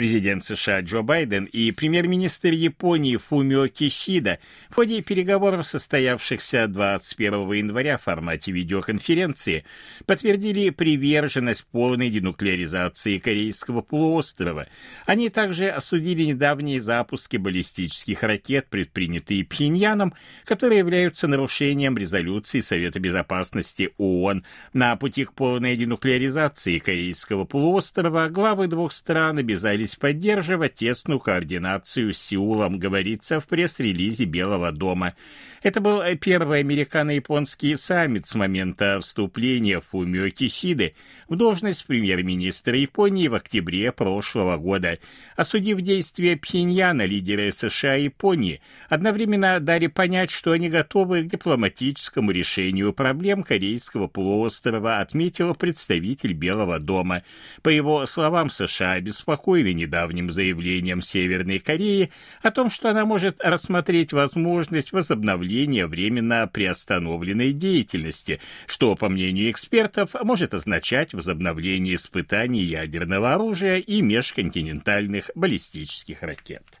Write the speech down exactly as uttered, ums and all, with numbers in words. Президент США Джо Байден и премьер-министр Японии Фумио Кисида в ходе переговоров, состоявшихся двадцать первого января в формате видеоконференции, подтвердили приверженность полной денуклеаризации Корейского полуострова. Они также осудили недавние запуски баллистических ракет, предпринятые Пхеньяном, которые являются нарушением резолюции Совета Безопасности ООН. На пути к полной денуклеаризации Корейского полуострова главы двух стран обязались поддерживать тесную координацию с Сеулом, говорится в пресс-релизе Белого дома. Это был первый американо-японский саммит с момента вступления Фумио Кисиды в должность премьер-министра Японии в октябре прошлого года. Осудив действия Пхеньяна, лидеры США и Японии одновременно дали понять, что они готовы к дипломатическому решению проблем Корейского полуострова, отметил представитель Белого дома. По его словам, США обеспокоены недавним заявлением Северной Кореи о том, что она может рассмотреть возможность возобновления временно приостановленной деятельности, что, по мнению экспертов, может означать возобновление испытаний ядерного оружия и межконтинентальных баллистических ракет.